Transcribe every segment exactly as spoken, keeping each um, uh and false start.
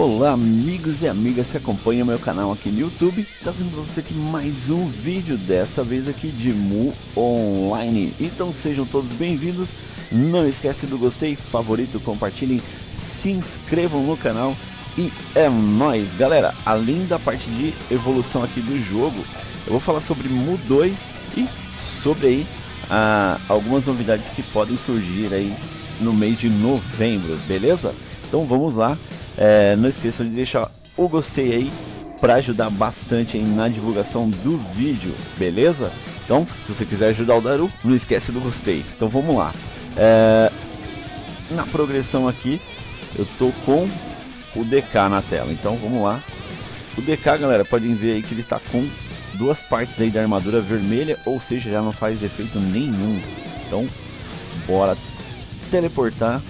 Olá amigos e amigas que acompanham meu canal aqui no YouTube, trazendo para você aqui mais um vídeo, dessa vez aqui de Mu Online. Então sejam todos bem-vindos, não esquece do gostei, favorito, compartilhem, se inscrevam no canal e é nóis galera. Além da parte de evolução aqui do jogo, eu vou falar sobre Mu dois e sobre aí, ah, algumas novidades que podem surgir aí no mês de novembro, beleza? Então vamos lá. É, não esqueçam de deixar o gostei aí para ajudar bastante aí na divulgação do vídeo, beleza? Então, se você quiser ajudar o Daru, não esquece do gostei. Então vamos lá. É, na progressão aqui, eu tô com o D K na tela. Então vamos lá. O D K, galera, podem ver aí que ele está com duas partes aí da armadura vermelha, ou seja, já não faz efeito nenhum. Então, bora teleportar.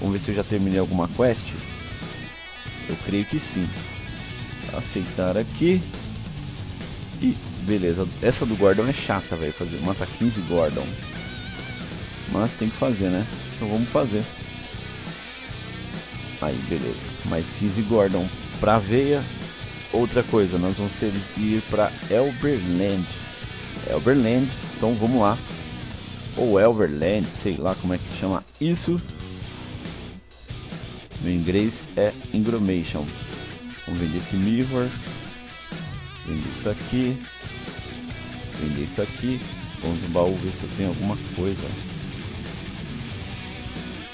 Vamos ver se eu já terminei alguma quest. Eu creio que sim. Aceitar aqui. E beleza. Essa do Gordon é chata, velho. Fazer mata quinze Gordon. Mas tem que fazer, né? Então vamos fazer. Aí, beleza. Mais quinze Gordon pra veia. Outra coisa, nós vamos ir pra Elberland. Elberland. Então vamos lá. Ou Elberland, sei lá como é que chama isso. Meu inglês é Ingromation. Vamos vender esse mirror. Vender isso aqui. Vender isso aqui. Vamos no baú ver se eu tenho alguma coisa.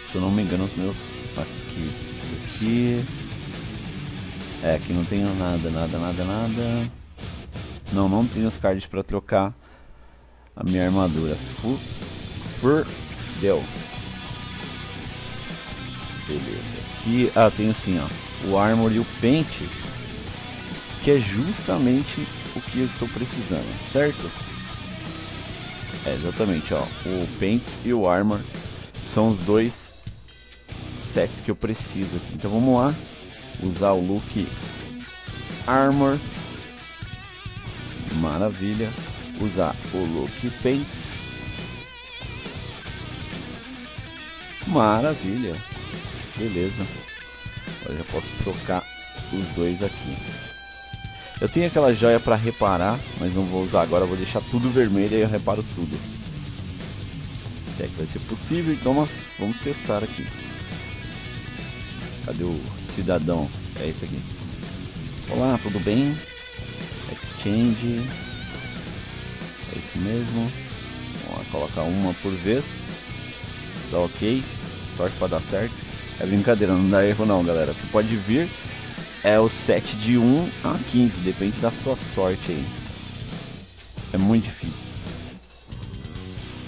Se eu não me engano, meus... Aqui, aqui. É, aqui não tenho nada, nada, nada, nada. Não, não tenho os cards para trocar a minha armadura. Fu... Furdeu. Beleza. Aqui, ah, tem assim, ó, o armor e o pentes, que é justamente o que eu estou precisando, certo? É, exatamente, ó, o pentes e o armor são os dois sets que eu preciso aqui. Então vamos lá, usar o look armor, maravilha, usar o look pentes, maravilha. Beleza, agora já posso trocar os dois aqui. Eu tenho aquela joia para reparar, mas não vou usar agora, vou deixar tudo vermelho e eu reparo tudo. Se é que vai ser possível, então nós vamos testar aqui. Cadê o cidadão? É esse aqui. Olá, tudo bem? Exchange. É esse mesmo. Vamos lá, colocar uma por vez. Dá ok, sorte para dar certo. É brincadeira, não dá erro não, galera. O que pode vir é o set de um a quinze, depende da sua sorte aí. É muito difícil.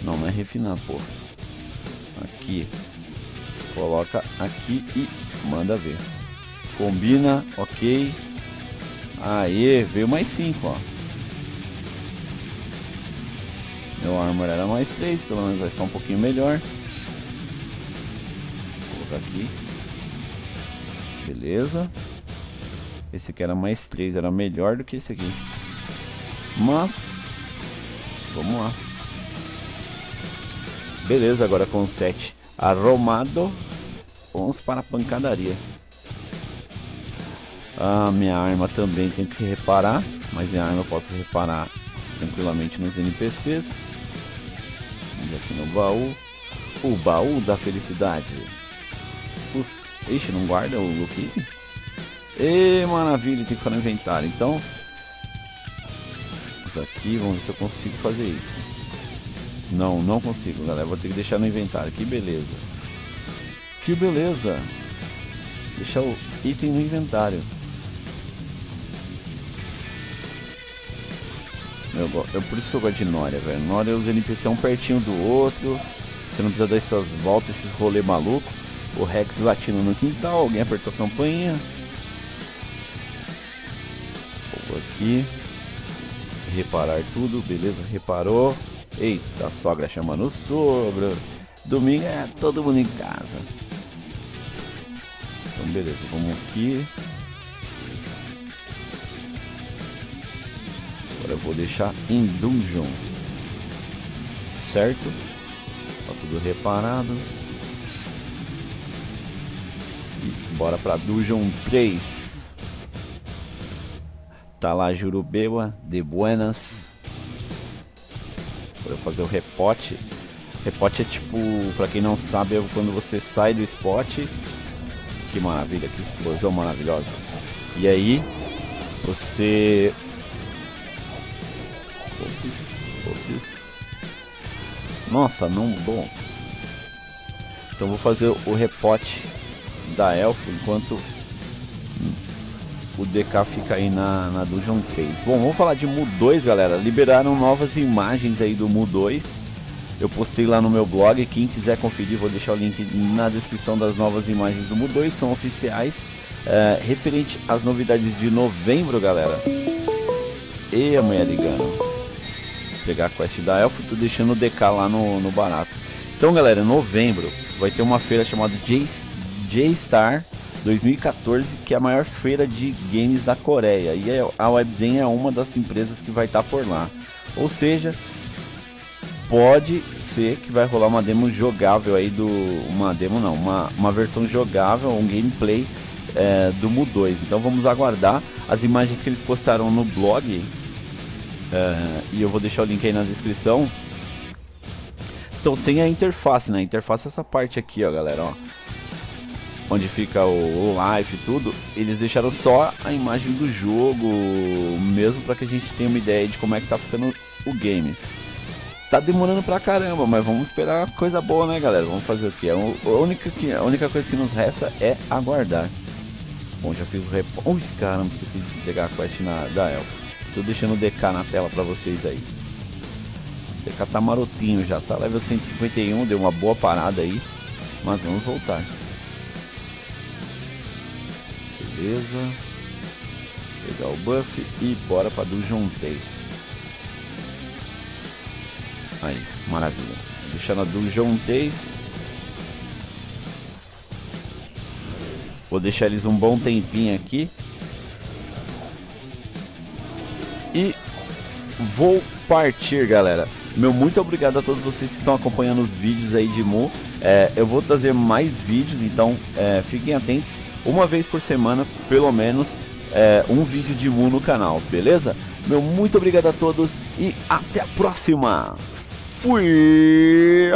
Não, não é refinar, pô. Aqui. Coloca aqui e manda ver. Combina, ok. Aê, veio mais cinco, ó. Meu armor era mais três, pelo menos vai ficar um pouquinho melhor. Aqui, beleza. Esse aqui era mais três, era melhor do que esse aqui, mas vamos lá. Beleza, agora com sete arrumado, vamos para a pancadaria. A ah, minha arma também tem que reparar, mas minha arma eu posso reparar tranquilamente nos N P Cs. Vamos aqui no baú, o baú da felicidade. Os... Ixi, não guarda o look. E maravilha, tem que ficar no inventário. Então, isso aqui, vamos ver se eu consigo fazer isso. Não, não consigo, galera. Vou ter que deixar no inventário. Que beleza. Que beleza. Deixar o item no inventário. Eu go... é por isso que eu gosto de Noria, velho. Noria, os N P C um pertinho do outro. Você não precisa dar essas voltas, esses rolê maluco. O Rex latindo no quintal, alguém apertou a campainha. Vou aqui. Reparar tudo, beleza, reparou. Eita, sogra chamando o sogro. Domingo é todo mundo em casa. Então beleza, vamos aqui. Agora eu vou deixar em Dungeon. Certo? Tá tudo reparado. Bora pra Dungeon três. Tá lá Jurubewa, de buenas. Pra eu fazer o repote. Repote é tipo, pra quem não sabe, é quando você sai do spot. Que maravilha, que explosão maravilhosa. E aí, você... Ops, ops. Nossa, não bom. Então vou fazer o repote da elfo enquanto o D K fica aí na, na Dungeon três. Bom, vamos falar de Mu dois, galera. Liberaram novas imagens aí do Mu dois. Eu postei lá no meu blog, quem quiser conferir, vou deixar o link na descrição das novas imagens do Mu dois, são oficiais, é, referente às novidades de novembro, galera. E amanhã ligando, vou pegar a quest da Elfo, tô deixando o D K lá no, no barato. Então galera, em novembro vai ter uma feira chamada G-Star dois mil e quatorze, que é a maior feira de games da Coreia. E a WebZen é uma das empresas que vai estar tá por lá, ou seja... Pode ser que vai rolar uma demo jogável aí do... Uma demo não, uma, uma versão jogável, um gameplay é, do Mu dois. Então vamos aguardar as imagens que eles postaram no blog. É, e eu vou deixar o link aí na descrição. Estão sem a interface, né? A interface é essa parte aqui, ó, galera, ó. Onde fica o, o life e tudo. Eles deixaram só a imagem do jogo, mesmo para que a gente tenha uma ideia de como é que tá ficando o game. Tá demorando pra caramba, mas vamos esperar coisa boa, né, galera? Vamos fazer o quê? A única, que, a única coisa que nos resta é aguardar. Bom, já fiz o repote. Ui, caramba, esqueci de pegar a quest na, da Elfo. Tô deixando o D K na tela pra vocês aí. O D K tá marotinho já, tá level cento e cinquenta e um, deu uma boa parada aí. Mas vamos voltar. Beleza. Pegar o buff e bora pra Dungeon três. Aí, maravilha. Deixando a Dungeon três. Vou deixar eles um bom tempinho aqui. E vou partir, galera. Meu muito obrigado a todos vocês que estão acompanhando os vídeos aí de Mu. É, eu vou trazer mais vídeos, então é, fiquem atentos. Uma vez por semana, pelo menos, é, um vídeo de Mu no canal, beleza? Meu muito obrigado a todos e até a próxima! Fui!